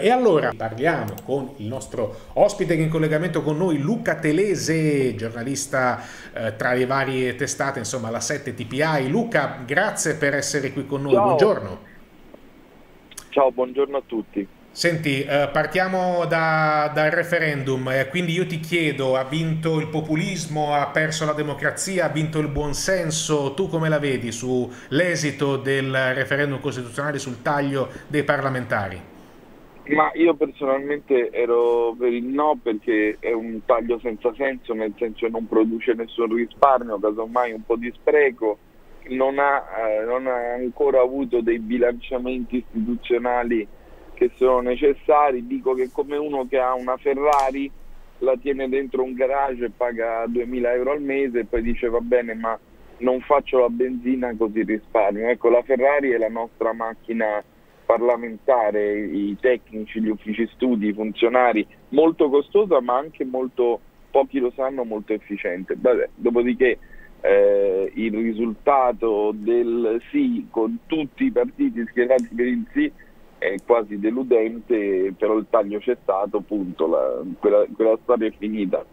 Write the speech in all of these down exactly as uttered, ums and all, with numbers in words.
E allora parliamo con il nostro ospite che è in collegamento con noi, Luca Telese, giornalista eh, tra le varie testate, insomma la sette T P I. Luca, grazie per essere qui con noi. Ciao. Buongiorno. Ciao, buongiorno a tutti. Senti, eh, partiamo da, dal referendum, eh, quindi io ti chiedo, ha vinto il populismo, ha perso la democrazia, ha vinto il buonsenso? Tu come la vedi sull'esito del referendum costituzionale, sul taglio dei parlamentari? Ma io personalmente ero per il no, perché è un taglio senza senso, nel senso non produce nessun risparmio, casomai un po' di spreco, non ha, eh, non ha ancora avuto dei bilanciamenti istituzionali che sono necessari. Dico che come uno che ha una Ferrari, la tiene dentro un garage e paga duemila euro al mese e poi dice va bene ma non faccio la benzina così risparmio. Ecco, la Ferrari è la nostra macchina parlamentare, i tecnici, gli uffici studi, i funzionari, molto costosa ma anche molto, pochi lo sanno, molto efficiente. Vabbè, dopodiché eh, il risultato del sì, con tutti i partiti schierati per il sì, è quasi deludente, però il taglio c'è stato, punto, la, quella, quella storia è finita.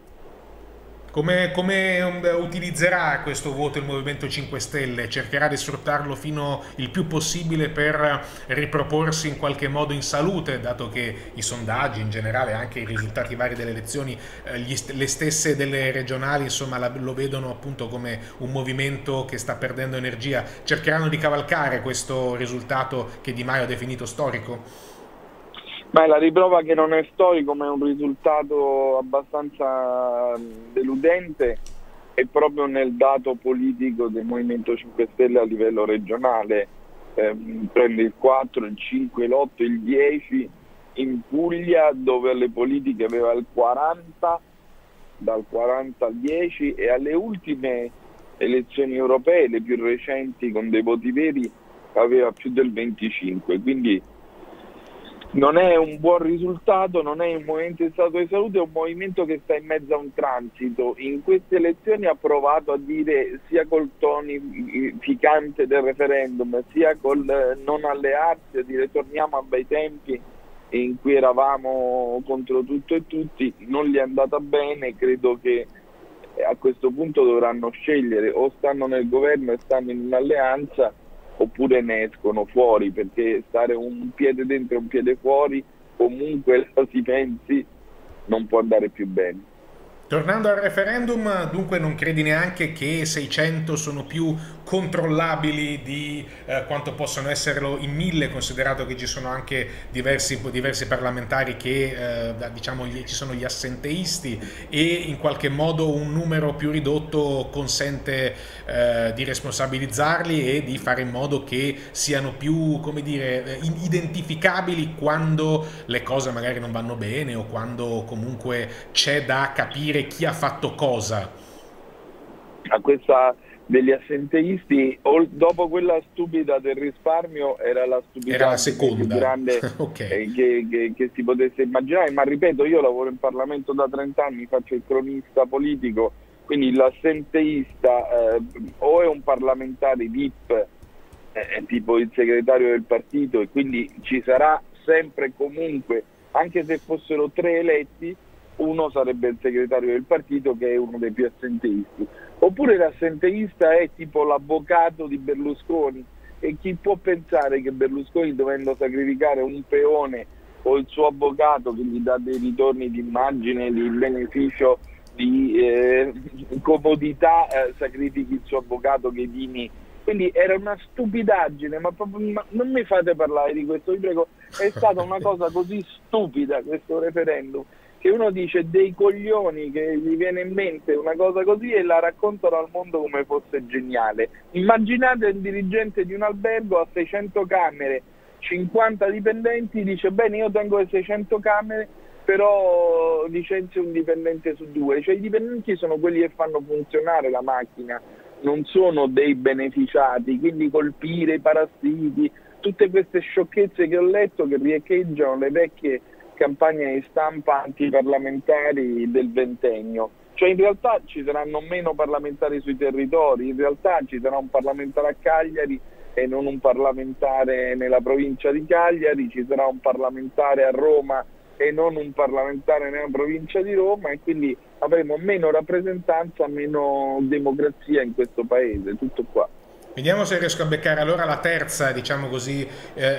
Come, come utilizzerà questo voto il Movimento cinque Stelle? Cercherà di sfruttarlo fino il più possibile per riproporsi in qualche modo in salute, dato che i sondaggi in generale, anche i risultati vari delle elezioni, eh, gli, le stesse delle regionali, insomma la, lo vedono appunto come un movimento che sta perdendo energia? Cercheranno di cavalcare questo risultato che Di Maio ha definito storico? Beh, la riprova che non è storico ma è un risultato abbastanza deludente è proprio nel dato politico del Movimento cinque Stelle a livello regionale. Eh, prende il quattro, il cinque, l'otto, il dieci in Puglia, dove alle politiche aveva il quaranta, dal quaranta al dieci, e alle ultime elezioni europee, le più recenti con dei voti veri, aveva più del venticinque, quindi non è un buon risultato, non è un movimento in stato di salute, è un movimento che sta in mezzo a un transito. In queste elezioni ha provato a dire, sia col tonificante del referendum, sia col non allearsi, a dire torniamo a bei tempi in cui eravamo contro tutto e tutti. Non gli è andata bene, credo che a questo punto dovranno scegliere: o stanno nel governo e stanno in un'alleanza, oppure ne escono fuori, perché stare un piede dentro e un piede fuori, comunque la si pensi, non può andare più bene. Tornando al referendum, dunque non credi neanche che seicento sono più controllabili di eh, quanto possono esserlo in mille, considerato che ci sono anche diversi, diversi parlamentari che eh, diciamo gli, ci sono gli assenteisti, e in qualche modo un numero più ridotto consente eh, di responsabilizzarli e di fare in modo che siano più, come dire, identificabili quando le cose magari non vanno bene o quando comunque c'è da capire chi ha fatto cosa? A questa degli assenteisti, dopo quella stupida del risparmio, era la stupidità era la seconda. più grande okay. che, che, che si potesse immaginare, ma ripeto, io lavoro in Parlamento da trent'anni, faccio il cronista politico, quindi l'assenteista eh, o è un parlamentare V I P, eh, tipo il segretario del partito, e quindi ci sarà sempre e comunque, anche se fossero tre eletti, uno sarebbe il segretario del partito, che è uno dei più assenteisti. Oppure l'assenteista è tipo l'avvocato di Berlusconi, e chi può pensare che Berlusconi, dovendo sacrificare un peone o il suo avvocato che gli dà dei ritorni di immagine, di beneficio, di eh, comodità, eh, sacrifichi il suo avvocato che dini? Quindi era una stupidaggine, ma proprio, ma non mi fate parlare di questo, vi prego. È stata una cosa così stupida questo referendum, che uno dice dei coglioni che gli viene in mente una cosa così e la raccontano al mondo come fosse geniale. Immaginate il dirigente di un albergo a seicento camere, cinquanta dipendenti, dice bene io tengo le seicento camere, però licenzio un dipendente su due. Cioè i dipendenti sono quelli che fanno funzionare la macchina, non sono dei beneficiati, quindi colpire i parassiti, tutte queste sciocchezze che ho letto che riecheggiano le vecchie campagne di stampa antiparlamentari del ventennio. Cioè in realtà ci saranno meno parlamentari sui territori, in realtà ci sarà un parlamentare a Cagliari e non un parlamentare nella provincia di Cagliari, ci sarà un parlamentare a Roma e non un parlamentare nella provincia di Roma, e quindi avremo meno rappresentanza, meno democrazia in questo paese, tutto qua. Vediamo se riesco a beccare allora la terza, diciamo così, eh,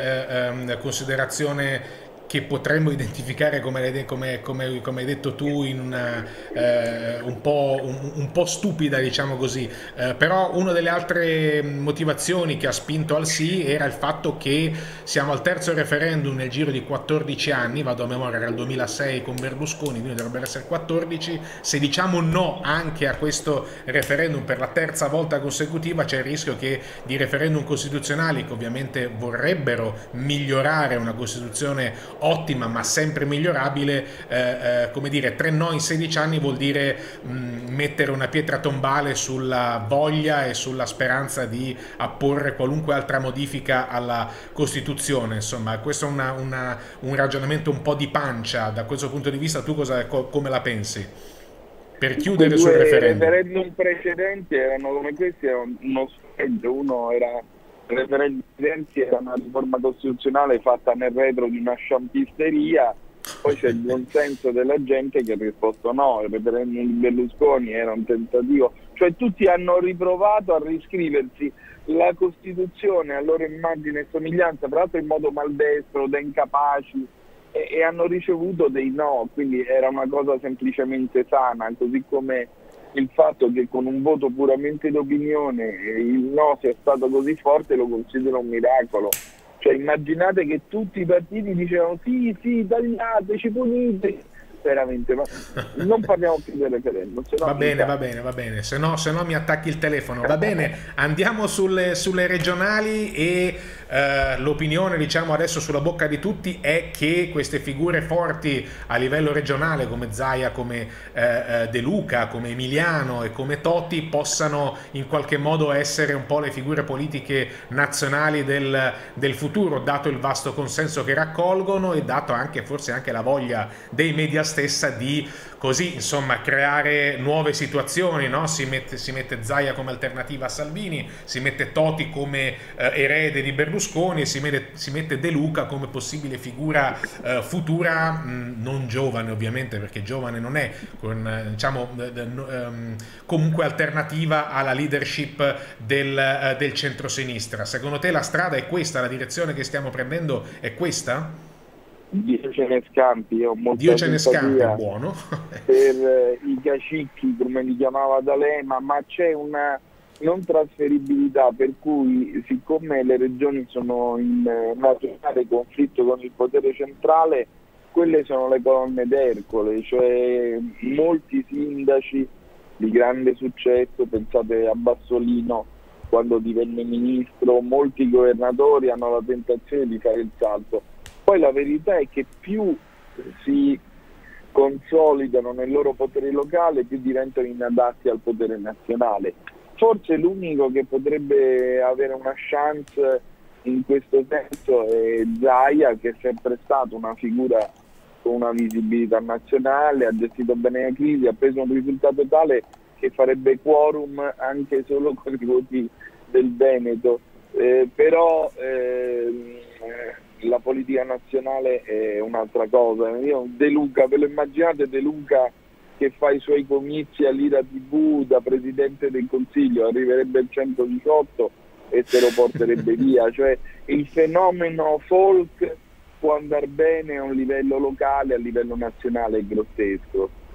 eh, considerazione che potremmo identificare, come, come, come, come hai detto tu, in una, eh, un, po', un, un po' stupida, diciamo così. Eh, però una delle altre motivazioni che ha spinto al sì era il fatto che siamo al terzo referendum nel giro di quattordici anni, vado a memoria, era il duemilasei con Berlusconi, quindi dovrebbero essere quattordici. Se diciamo no anche a questo referendum per la terza volta consecutiva, c'è il rischio che di referendum costituzionali, che ovviamente vorrebbero migliorare una Costituzione ottima ma sempre migliorabile, eh, eh, come dire, tre no in sedici anni vuol dire mh, mettere una pietra tombale sulla voglia e sulla speranza di apporre qualunque altra modifica alla Costituzione. Insomma, questo è una, una, un ragionamento un po' di pancia. Da questo punto di vista tu cosa, co come la pensi? Per chiudere due sul referendum. I referendum precedenti erano come questi, era uno sfregio, uno era... Il referendum di Renzi era una riforma costituzionale fatta nel retro di una sciampisteria, poi c'è il buonsenso della gente che ha risposto no, il referendum di Berlusconi era un tentativo, cioè tutti hanno riprovato a riscriversi la Costituzione a loro immagine e somiglianza, tra l'altro in modo maldestro, da incapaci, e, e hanno ricevuto dei no, quindi era una cosa semplicemente sana, così come il fatto che con un voto puramente d'opinione il no sia stato così forte lo considero un miracolo. Cioè immaginate che tutti i partiti dicevano sì, sì, tagliateci, punite, veramente, ma non parliamo più del referendum. Va bene, va bene, va bene, se no, se no mi attacchi il telefono. Va bene, andiamo sulle, sulle regionali e eh, l'opinione, diciamo, adesso sulla bocca di tutti è che queste figure forti a livello regionale come Zaia, come eh, De Luca, come Emiliano e come Totti possano in qualche modo essere un po' le figure politiche nazionali del, del futuro, dato il vasto consenso che raccolgono e dato anche forse anche la voglia dei media stessa di così, insomma, creare nuove situazioni, no? Si mette, si mette Zaia come alternativa a Salvini, si mette Totti come eh, erede di Berlusconi e si mette, si mette De Luca come possibile figura eh, futura, mh, non giovane ovviamente, perché giovane non è, con, diciamo, ehm, comunque alternativa alla leadership del, eh, del centrosinistra. Secondo te la strada è questa, la direzione che stiamo prendendo è questa? Dio ce ne scampi, io ho molta Dio ce ne scampi, è buono. Per i cacicchi, come li chiamava D'Alema, ma c'è una non trasferibilità, per cui siccome le regioni sono in naturale conflitto con il potere centrale, quelle sono le colonne d'Ercole, cioè molti sindaci di grande successo, pensate a Bassolino quando divenne ministro, molti governatori hanno la tentazione di fare il salto. Poi la verità è che più si consolidano nel loro potere locale, più diventano inadatti al potere nazionale. Forse l'unico che potrebbe avere una chance in questo senso è Zaia, che è sempre stato una figura con una visibilità nazionale, ha gestito bene la crisi, ha preso un risultato tale che farebbe quorum anche solo con i voti del Veneto. Eh, però... Ehm, la politica nazionale è un'altra cosa. Io De Luca, ve lo immaginate De Luca che fa i suoi comizi all'Ira tivù da presidente del Consiglio? Arriverebbe il centodiciotto e se lo porterebbe via. Cioè il fenomeno folk può andare bene a un livello locale, a livello nazionale è grottesco.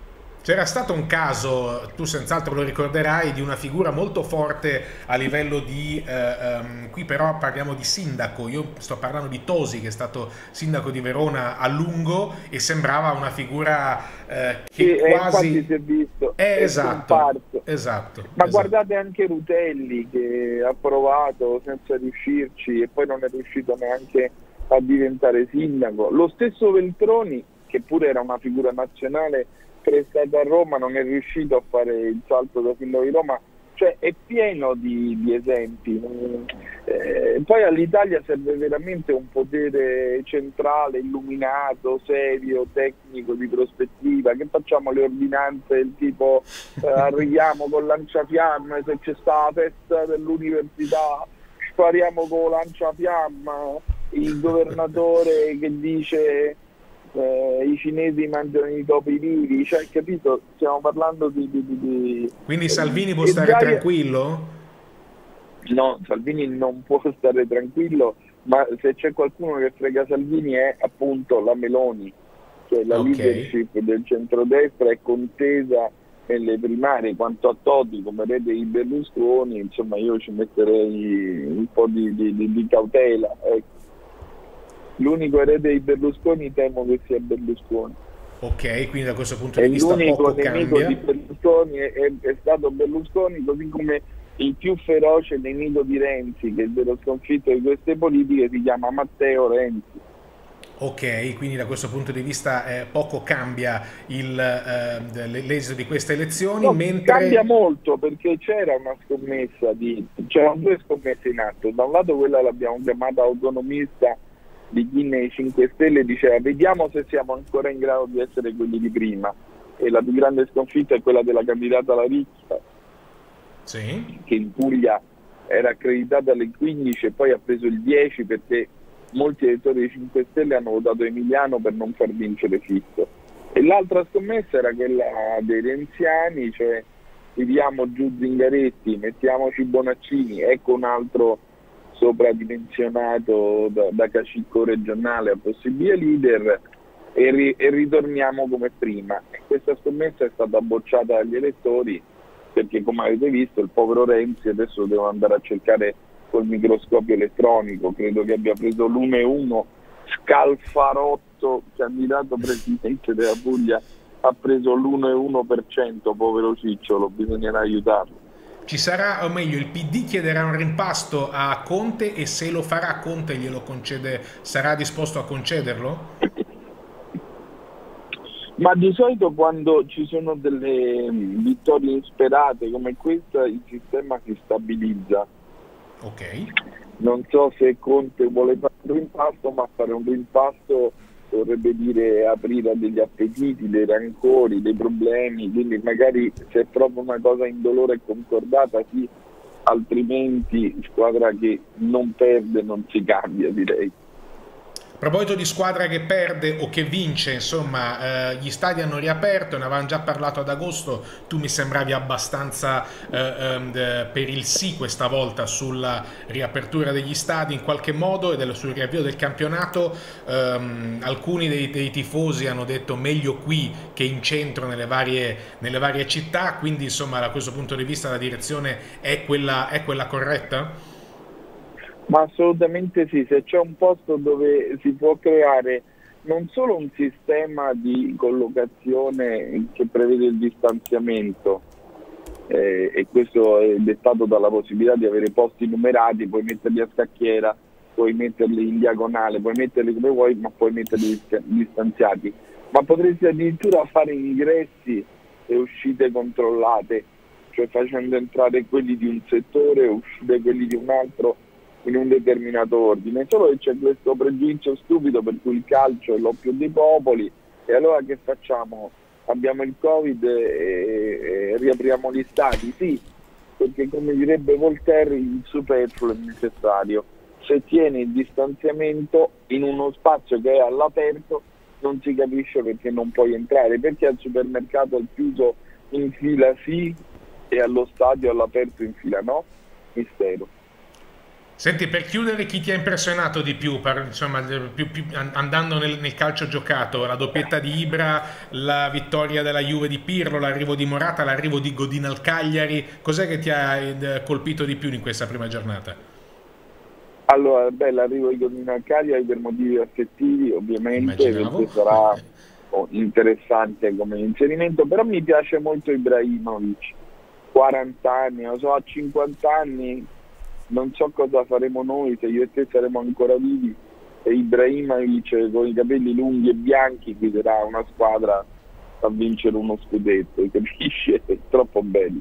C'era stato un caso, tu senz'altro lo ricorderai, di una figura molto forte a livello di, eh, um, qui però parliamo di sindaco, io sto parlando di Tosi, che è stato sindaco di Verona a lungo e sembrava una figura eh, che sì, quasi... Eh, si è visto, eh, è esatto, esatto. Ma esatto. Guardate anche Rutelli, che ha provato senza riuscirci e poi non è riuscito neanche a diventare sindaco. Lo stesso Veltroni, che pure era una figura nazionale, è stato a Roma, non è riuscito a fare il salto da sindaco di Roma, cioè è pieno di, di esempi. Eh, poi all'Italia serve veramente un potere centrale, illuminato, serio, tecnico, di prospettiva. Che facciamo le ordinanze del tipo eh, arriviamo con lanciafiamme se c'è sta la festa dell'università, spariamo con lanciafiamma, il governatore che dice eh, i cinesi mangiano i topi vivi, cioè capito, stiamo parlando di... di, di Quindi Salvini può stare Zaia... tranquillo? No, Salvini non può stare tranquillo, ma se c'è qualcuno che frega Salvini è appunto la Meloni, cioè la okay. leadership del centrodestra è contesa nelle primarie. Quanto a Totti, come vede i Berlusconi, insomma io ci metterei un po' di, di, di, di cautela, ecco. L'unico erede dei Berlusconi temo che sia Berlusconi. Ok, quindi da questo punto di e vista poco cambia. L'unico nemico di Berlusconi è, è, è stato Berlusconi, così come il più feroce nemico di Renzi, che dello sconfitto di queste politiche, si chiama Matteo Renzi. Ok, quindi da questo punto di vista eh, poco cambia eh, l'esito di queste elezioni. No, mentre... Cambia molto, perché c'era una scommessa, di... c'erano due scommesse in atto. Da un lato quella l'abbiamo chiamata autonomista di chi nei cinque Stelle diceva vediamo se siamo ancora in grado di essere quelli di prima, e la più grande sconfitta è quella della candidata La Riccia, sì. che in Puglia era accreditata alle quindici e poi ha preso il dieci perché molti elettori dei cinque Stelle hanno votato Emiliano per non far vincere Fitto. E l'altra scommessa era quella dei renziani, cioè tiriamo giù Zingaretti, mettiamoci Bonaccini, ecco un altro sopradimensionato da, da cacicco regionale a possibile leader, e, ri, e ritorniamo come prima. E questa scommessa è stata bocciata dagli elettori perché, come avete visto, il povero Renzi adesso lo devono andare a cercare col microscopio elettronico, credo che abbia preso l'uno uno, Scalfarotto, candidato presidente della Puglia, ha preso l'uno e uno per cento, povero cicciolo, bisognerà aiutarlo. Ci sarà, o meglio, il P D chiederà un rimpasto a Conte, e se lo farà Conte glielo concede, sarà disposto a concederlo? Ma di solito quando ci sono delle vittorie insperate come questa il sistema si stabilizza. Ok. Non so se Conte vuole fare un rimpasto, ma fare un rimpasto vorrebbe dire aprire degli appetiti, dei rancori, dei problemi, quindi magari se è proprio una cosa indolore e concordata sì, altrimenti squadra che non perde non si cambia, direi. A proposito di squadra che perde o che vince, insomma, eh, gli stadi hanno riaperto, ne avevamo già parlato ad agosto, tu mi sembravi abbastanza eh, eh, per il sì questa volta sulla riapertura degli stadi in qualche modo e del, sul riavvio del campionato. Eh, alcuni dei, dei tifosi hanno detto meglio qui che in centro nelle varie, nelle varie città, quindi insomma da questo punto di vista la direzione è quella, è quella corretta? Ma assolutamente sì, se c'è un posto dove si può creare non solo un sistema di collocazione che prevede il distanziamento, eh, e questo è dettato dalla possibilità di avere posti numerati, puoi metterli a scacchiera, puoi metterli in diagonale, puoi metterli come vuoi, ma puoi metterli distanziati, ma potresti addirittura fare ingressi e uscite controllate, cioè facendo entrare quelli di un settore e uscire quelli di un altro in un determinato ordine. Solo che c'è questo pregiudizio stupido per cui il calcio è l'oppio dei popoli, e allora che facciamo? Abbiamo il Covid e, e riapriamo gli stadi? Sì, perché come direbbe Voltaire il superfluo è necessario. Se tiene il distanziamento in uno spazio che è all'aperto non si capisce perché non puoi entrare, perché al supermercato al chiuso in fila sì e allo stadio all'aperto in fila no? Mistero. Senti, per chiudere, chi ti ha impressionato di più, per, insomma, più, più andando nel, nel calcio giocato? La doppietta di Ibra, la vittoria della Juve di Pirlo, l'arrivo di Morata, l'arrivo di Godin al Cagliari, cos'è che ti ha eh, colpito di più in questa prima giornata? Allora, beh, l'arrivo di Godin al Cagliari per motivi affettivi ovviamente, perché sarà oh, interessante come inserimento, però mi piace molto Ibrahimovic, quaranta anni, non so, a cinquanta anni... non so cosa faremo noi, se io e te saremo ancora vivi, e Ibrahimovic con i capelli lunghi e bianchi guiderà una squadra a vincere uno scudetto, capisci? È troppo bello.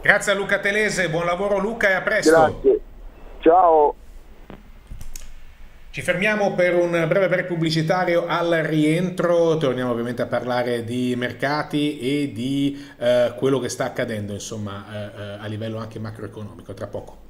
Grazie a Luca Telese, buon lavoro Luca e a presto. Grazie, ciao. Ci fermiamo per un breve break pubblicitario, al rientro torniamo ovviamente a parlare di mercati e di eh, quello che sta accadendo insomma eh, eh, a livello anche macroeconomico, tra poco.